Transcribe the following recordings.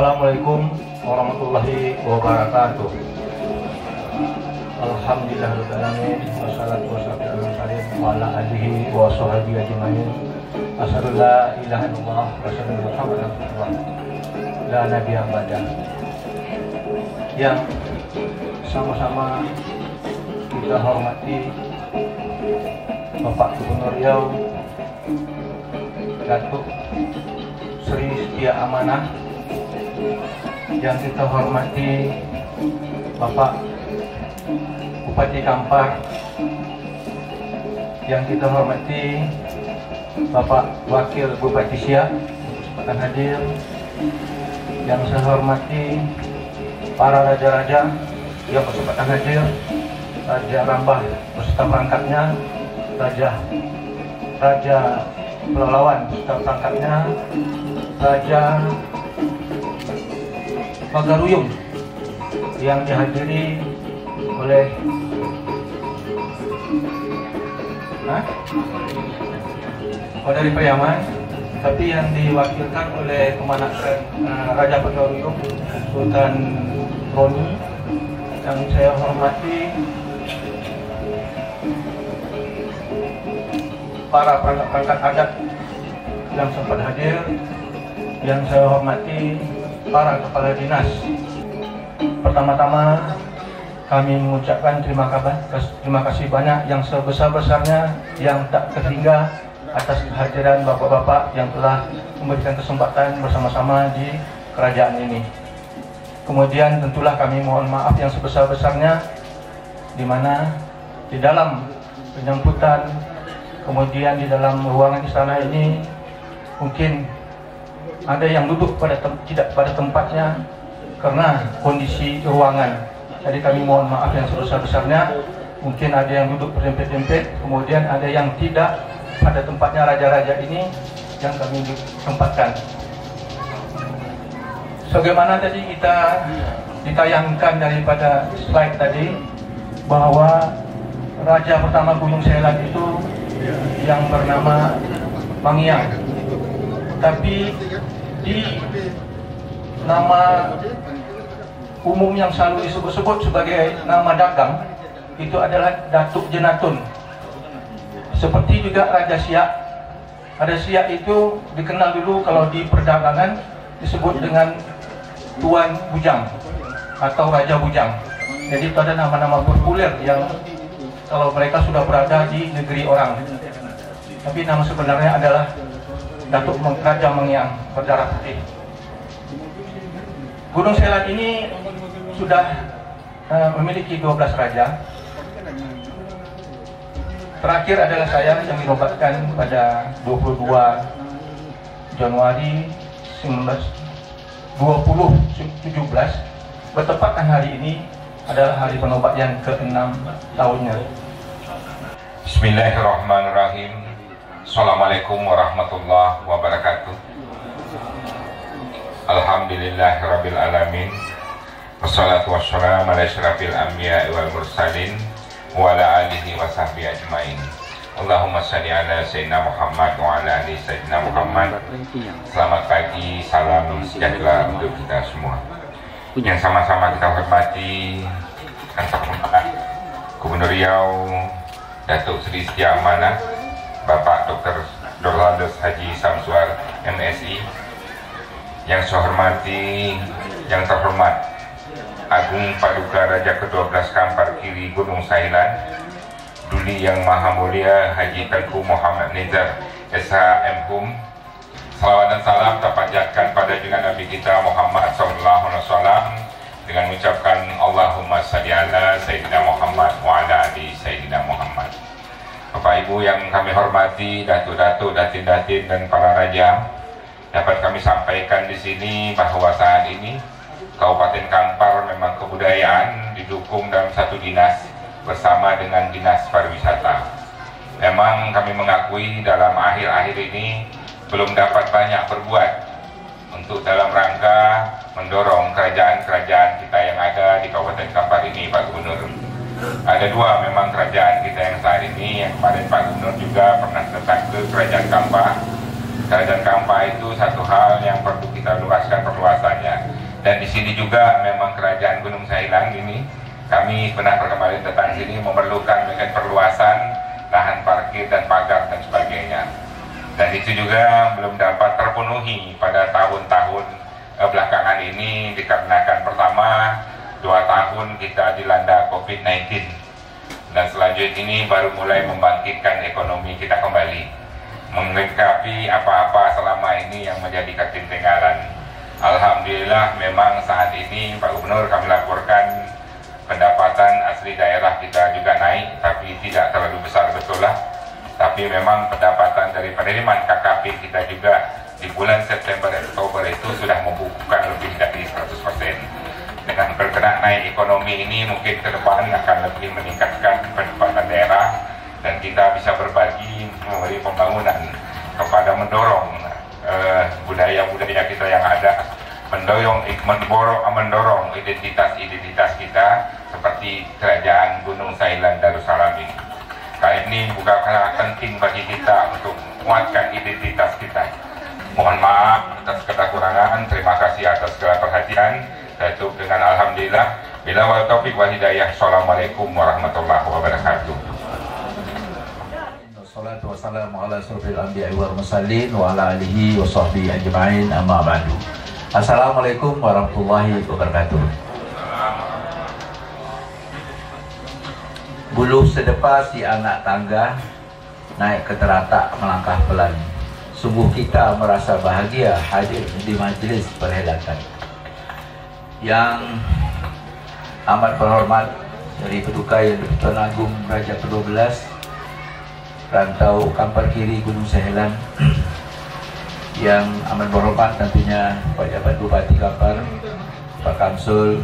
Assalamualaikum warahmatullahi wabarakatuh. Alhamdulillahirrahmanirrahim. Wassalatu wassalamu ala alihi wa sahbihi ajma'in. Asyhadu la ilaha illallah wa asyhadu anna Muhammadan rasulullah. La nabiyya ba'dah. Yang sama-sama kita hormati Bapak Gubernur Riau Datuk Seri Setia Amanah. Yang kita hormati Bapak Bupati Kampar. Yang kita hormati Bapak Wakil Bupati Siak untuk kesempatan hadir. Yang saya hormati para raja-raja yang kesempatan hadir, Raja Rambah beserta perangkatnya, Raja Pelalawan beserta perangkatnya, Raja Pagaruyung yang dihadiri oleh dari Payaman, tapi yang diwakilkan oleh kemanakran Raja Pagaruyung Sultan Roni. Yang saya hormati para perangkat adat yang sempat hadir. Yang saya hormati para kepala dinas. Pertama-tama kami mengucapkan terima kasih banyak yang sebesar-besarnya yang tak terhingga atas kehadiran bapak-bapak yang telah memberikan kesempatan bersama-sama di kerajaan ini. Kemudian tentulah kami mohon maaf yang sebesar-besarnya, di mana di dalam penyambutan, kemudian di dalam ruangan istana ini mungkin ada yang duduk tidak pada tempatnya karena kondisi ruangan. Jadi kami mohon maaf yang sebesar-besarnya. Mungkin ada yang duduk berdempet-dempet, kemudian ada yang tidak pada tempatnya. Raja-raja ini yang kami tempatkan. Sebagaimana tadi kita ditayangkan daripada slide tadi, bahwa raja pertama Gunung Sahilan itu yang bernama Mengiang. Tapi di nama umum yang selalu disebut-sebut sebagai nama dagang itu adalah Datuk Jenatun. Seperti juga Raja Siak. Raja Siak itu dikenal dulu kalau di perdagangan disebut dengan Tuan Bujang atau Raja Bujang. Jadi itu ada nama-nama populer yang kalau mereka sudah berada di negeri orang, tapi nama sebenarnya adalah Datuk Raja Mengiang berdarah putih. Gunung Sahilan ini sudah memiliki 12 raja. Terakhir adalah saya yang dinobatkan pada 22 Januari 2017. Bertepatan hari ini adalah hari penobatan ke-6 tahunnya. Bismillahirrahmanirrahim. Assalamualaikum warahmatullahi wabarakatuh. Alhamdulillahirrabbilalamin. Wassalatu wassalamu ala asyrafil anbiya wal mursalin wa ala alihi wa sahbihi ajmain. Allahumma salli ala sayyidina Muhammad wa ala ali sayyidina Muhammad. Selamat pagi, salam sejahtera untuk kita semua. yang sama-sama kita hormati, Gubernur Riau, Datuk Seri Siak Amanah, Bapak Dr. Dorlandes Haji Samsuar MSI, yang saya hormati, yang terhormat Agung Paduka Raja ke-12 Kampar Kiri Gunung Sahilan, Duli Yang Maha Mulia Haji Tengku Muhammad Nizar SHMHUM. Salawat dan salam tak panjatkan pada junjungan Nabi kita Muhammad sallallahu alaihi wasallam dengan mengucapkan Allahumma shalli ala Sayyidina Muhammad wa ala ali Sayyidina Muhammad. Bapak Ibu yang kami hormati, datuk-datuk, datin-datin dan para raja, dapat kami sampaikan di sini bahwa saat ini Kabupaten Kampar memang kebudayaan didukung dalam satu dinas bersama dengan dinas pariwisata. Memang kami mengakui dalam akhir-akhir ini belum dapat banyak berbuat untuk dalam rangka mendorong kerajaan-kerajaan kita yang ada di Kabupaten Kampar ini, Pak Gubernur. Ada dua memang kerajaan kita yang saat ini, yang kemarin Pak Gubernur juga pernah datang ke Kerajaan Kampa. Kerajaan Kampa itu satu hal yang perlu kita luaskan perluasannya. Dan di sini juga memang Kerajaan Gunung Sahilan ini, kami pernah kemarin datang sini memerlukan dengan perluasan lahan parkir dan pagar dan sebagainya. Dan itu juga belum dapat terpenuhi pada tahun-tahun belakangan ini, dikarenakan pertama 2 tahun kita dilanda COVID-19 dan selanjutnya ini baru mulai membangkitkan ekonomi kita kembali, melengkapi apa-apa selama ini yang menjadi ketinggalan. Alhamdulillah memang saat ini Pak Gubernur kami laporkan pendapatan asli daerah kita juga naik, tapi tidak terlalu besar betul lah. Tapi memang pendapatan dari penerimaan KKP kita juga di bulan September dan Oktober itu sudah membukukan lebih dari 100%. Dengan bergerak naik ekonomi ini mungkin ke depan akan lebih meningkatkan pendapatan daerah dan kita bisa berbagi memberi pembangunan kepada mendorong budaya-budaya kita yang ada, mendorong identitas-identitas kita seperti Kerajaan Gunung Sahilan Darussalam ini. Kali ini bukanlah penting bagi kita untuk menguatkan identitas kita. Mohon maaf atas kekurangan, terima kasih atas segala perhatian. Saya tutup dengan alhamdulillah. Bila wal taufik wal hidayah. Assalamualaikum warahmatullahi wabarakatuh. Wassalatu wassalamu ala asyrofil anbiya'i wal mursalin wa ala alihi wa sahbihi ajma'in amma ba'du. Assalamualaikum warahmatullahi wabarakatuh. Buluh sedepa si anak tangga, naik ke teratak melangkah pelan. Sungguh kita merasa bahagia hadir di majlis perhelatan. Yang amat berhormat dari Paduka Yang di-Pertuan Agung Raja ke-12 Rantau Kampar Kiri Gunung Sahilan, yang amat berhormat tentunya Pak Jabat Bupati Kampar, Pak Kamsul,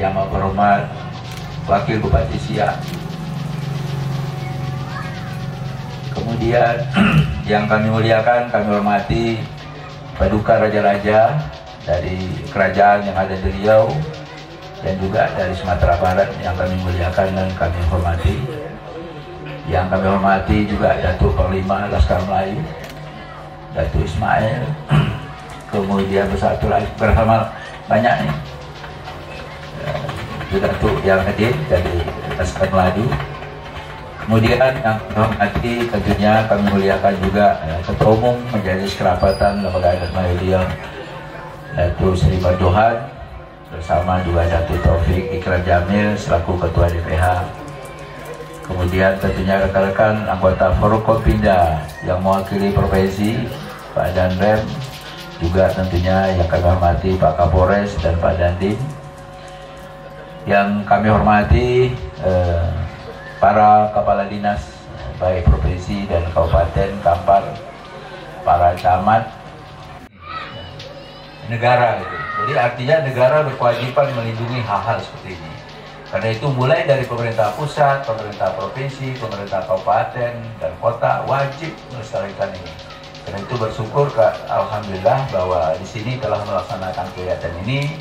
yang amat berhormat Wakil Bupati Siak, kemudian yang kami muliakan, kami hormati Paduka Raja-Raja dari kerajaan yang ada di Riau dan juga dari Sumatera Barat yang kami muliakan dan kami hormati. Yang kami hormati juga Datuk Panglima Laskar Melayu, Datuk Ismail, kemudian bersatu lagi bersama banyak nih Datuk yang hadir dari Laskar Melayu. Kemudian yang hormati tentunya kami muliakan juga Ketua Umum Majelis Kerapatan Lembaga Adat Malaysia Datuk Sri Bat Tuhan, bersama juga Datuk Taufik Iqra Jamil selaku Ketua DPH. Kemudian tentunya rekan-rekan anggota Forkopimda yang mewakili provinsi, Pak Danrem, juga tentunya yang kami hormati Pak Kapolres dan Pak Dandim. Yang kami hormati para kepala dinas baik provinsi dan kabupaten Kampar, para camat negara gitu. Jadi artinya negara berkewajiban melindungi hal-hal seperti ini. Karena itu mulai dari pemerintah pusat, pemerintah provinsi, pemerintah kabupaten dan kota wajib melestarikan ini. Karena itu bersyukur alhamdulillah bahwa di sini telah melaksanakan kegiatan ini.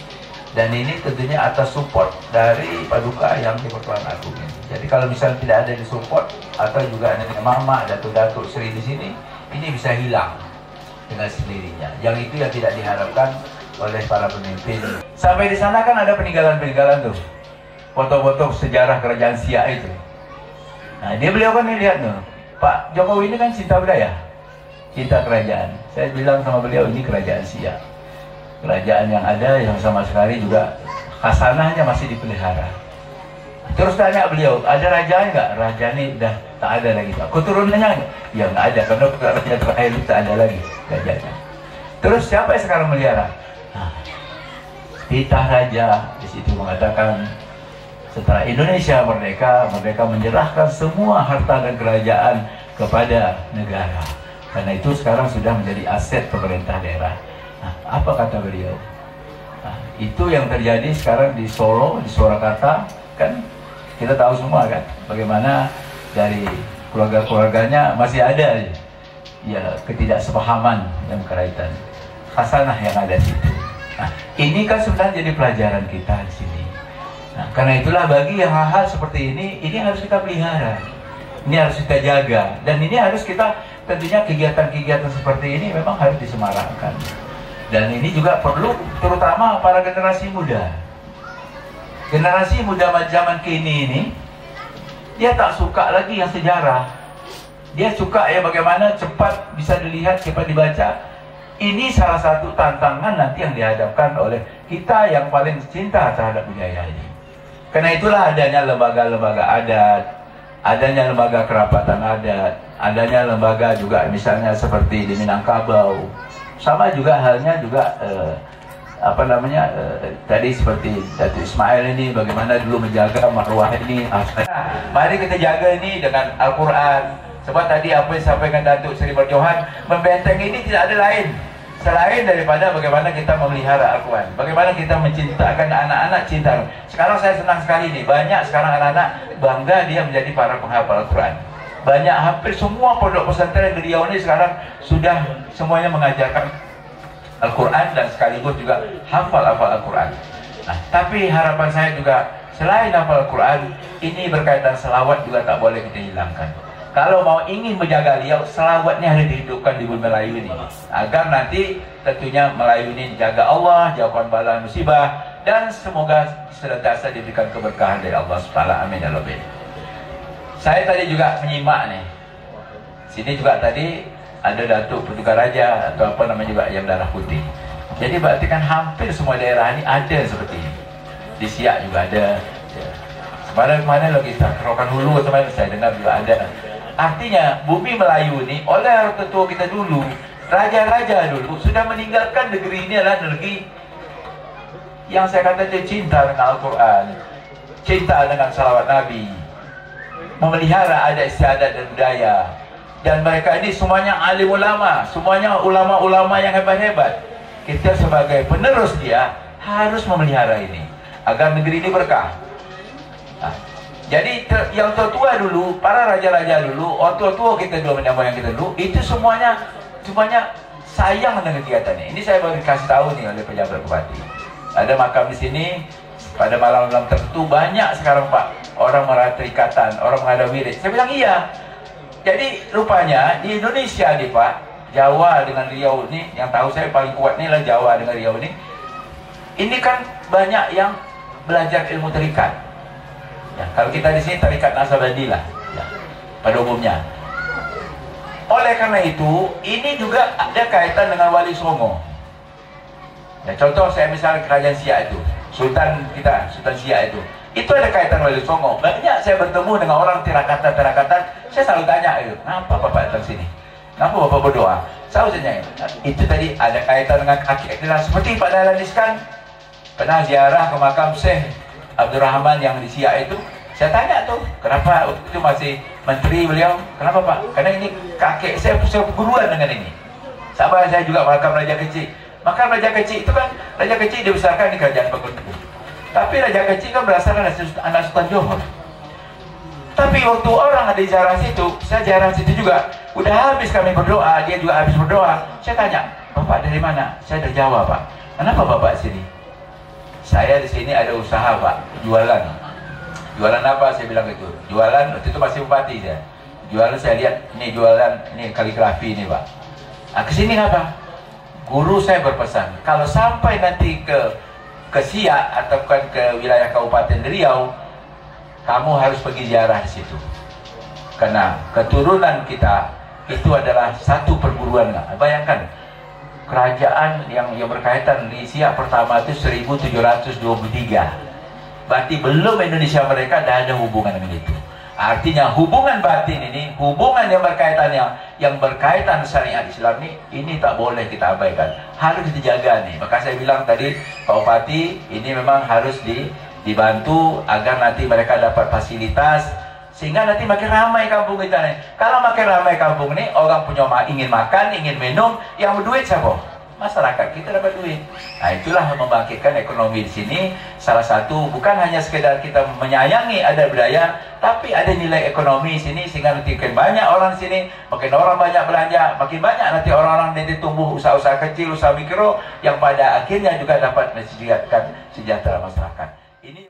Dan ini tentunya atas support dari Paduka Yang di-Pertuan Agung. Jadi kalau misalnya tidak ada di support atau juga ada mama, datuk-datuk seri di sini, ini bisa hilang dengan sendirinya. Yang itu yang tidak diharapkan oleh para pemimpin. Sampai di sana kan ada peninggalan-peninggalan tuh, foto-foto sejarah Kerajaan Siak itu. Nah, beliau kan nih lihat tuh, Pak Jokowi ini kan cinta budaya, cinta kerajaan. Saya bilang sama beliau, ini Kerajaan Siak, kerajaan yang ada yang sama sekali juga khasanahnya masih dipelihara. Terus tanya beliau, ada raja nggak? Raja ini udah tak ada lagi. Keturunannya ya nggak ada, karena raja terakhir itu tak ada lagi rajanya. Terus siapa yang sekarang melihara? Nah, titah raja di situ mengatakan, setelah Indonesia merdeka, mereka menyerahkan semua harta dan kerajaan kepada negara. Karena itu sekarang sudah menjadi aset pemerintah daerah. Nah, apa kata beliau? Nah, itu yang terjadi sekarang di Solo, di Surakarta, kan kita tahu semua kan bagaimana dari keluarga-keluarganya masih ada ya ketidaksepahaman dalam kerajaan, khasanah yang ada di situ. Nah, ini kan sebenarnya jadi pelajaran kita di sini. Nah, karena itulah bagi hal-hal seperti ini harus kita pelihara, ini harus kita jaga, dan ini harus kita tentunya kegiatan-kegiatan seperti ini memang harus disemarakan. Dan ini juga perlu terutama para generasi muda. Generasi muda zaman kini ini, dia tak suka lagi yang sejarah. Dia suka ya bagaimana cepat bisa dilihat, cepat dibaca. Ini salah satu tantangan nanti yang dihadapkan oleh kita yang paling cinta terhadap budaya ini. Karena itulah adanya lembaga-lembaga adat, adanya lembaga kerapatan adat, adanya lembaga juga misalnya seperti di Minangkabau. Sama juga halnya juga tadi seperti Datuk Ismail ini, bagaimana dulu menjaga marwah ini. Mari kita jaga ini dengan Al-Quran. Sebab tadi apa yang disampaikan Datuk Seri Berjohan, membenteng ini tidak ada lain selain daripada bagaimana kita memelihara Al-Quran, bagaimana kita mencintakan anak-anak cinta. Sekarang saya senang sekali nih, banyak sekarang anak-anak bangga dia menjadi para penghafal Al-Quran. Banyak, hampir semua pondok pesantren di Riau ini sekarang sudah semuanya mengajarkan Al-Quran dan sekaligus juga hafal-hafal Al-Quran. Nah, tapi harapan saya juga selain hafal Al-Quran, ini berkaitan selawat juga tak boleh kita hilangkan. Kalau mau ingin menjaga Riau, selawatnya harus dihidupkan di bumi Melayu ini, agar nanti tentunya Melayu ini jaga Allah, jauhkan bala musibah, dan semoga senantiasa diberikan keberkahan dari Allah Subhanahu. Amin ya Rabbal Alamin. Saya tadi juga menyimak nih, sini juga tadi ada Datuk Penduka Raja atau apa namanya juga yang darah putih. Jadi berarti kan hampir semua daerah ini ada seperti ini. Di Siak juga ada. Kemarin-kemarin lagi Rokan Hulu teman saya dengar juga ada. Artinya bumi Melayu ini oleh orang tua kita dulu, raja-raja dulu sudah meninggalkan negeri ini adalah negeri yang saya kata dia cinta dengan Al-Quran, cinta dengan salawat Nabi, memelihara adat istiadat dan budaya. Dan mereka ini semuanya alim ulama, semuanya ulama-ulama yang hebat-hebat. Kita sebagai penerus dia harus memelihara ini agar negeri ini berkah. Nah, jadi yang tua-tua dulu, para raja-raja dulu, orang tua-tua kita dulu, nenek-moyang kita dulu, itu semuanya sayang dengan kegiatannya. Ini saya baru kasih tahu nih oleh pejabat bupati. Ada makam di sini. Pada malam-malam tertentu banyak sekarang Pak, orang meratrikatan, orang mengadu wirid. Saya bilang iya. Jadi rupanya di Indonesia nih Pak, Jawa dengan Riau ini, yang tahu saya paling kuat nih lah Jawa dengan Riau ini. Ini kan banyak yang belajar ilmu terikat. Ya, kalau kita di sini terikat Nasabandi lah, ya, pada umumnya. Oleh karena itu, ini juga ada kaitan dengan Wali Songo. Ya, contoh saya misalnya Kerajaan Siak itu. Sultan kita, Sultan Siak itu ada kaitan Wali Songo. Banyak saya bertemu dengan orang tirakatan-tirakatan, saya selalu tanya, kenapa Bapak datang sini? Kenapa Bapak berdoa? Saya tanya, itu tadi ada kaitan dengan kakek. Seperti Pak Dahlan Iskan, pernah ziarah ke makam Syekh Abdul Rahman yang di Siak itu, saya tanya tuh, kenapa itu masih menteri beliau? Kenapa Pak? Karena ini kakek saya perguruan dengan ini. Sama saya juga makam Raja Kecil. Maka Raja Kecil itu kan, Raja Kecil dibesarkan di Kerajaan Bengkulu. Tapi Raja Kecil kan berdasarkan anak Sultan Johor. Tapi waktu orang ada ziarah situ, saya ziarah situ juga. Udah habis kami berdoa, dia juga habis berdoa. Saya tanya, Bapak dari mana? Saya dari Jawa Pak. Kenapa Bapak sini? Saya di sini ada usaha Pak, jualan. Jualan apa? Saya bilang gitu. Jualan, waktu itu masih bupati saya. Jualan saya lihat, ini jualan, ini kaligrafi ini Pak. Kesini apa? guru saya berpesan, kalau sampai nanti ke Siak ataupun ke wilayah Kabupaten Riau, kamu harus pergi ziarah di situ. Karena keturunan kita itu adalah satu perguruan. Bayangkan kerajaan yang berkaitan di Siak pertama itu 1723. Berarti belum Indonesia mereka dah ada hubungan dengan itu. Artinya hubungan batin ini, hubungan yang berkaitan syariat Islam ini tak boleh kita abaikan. Harus dijaga nih. Maka saya bilang tadi, Pak Bupati ini memang harus dibantu agar nanti mereka dapat fasilitas sehingga nanti makin ramai kampung kita nih. Kalau makin ramai kampung ini, orang punya ingin makan, ingin minum, yang berduit siapa? Masyarakat kita dapat duit. Nah, itulah membangkitkan ekonomi di sini. Salah satu bukan hanya sekedar kita menyayangi adat budaya, tapi ada nilai ekonomi di sini sehingga nanti makin banyak orang di sini, makin orang banyak belanja, makin banyak nanti orang-orang nanti tumbuh usaha-usaha kecil, usaha mikro yang pada akhirnya juga dapat menciptakan sejahtera masyarakat. Ini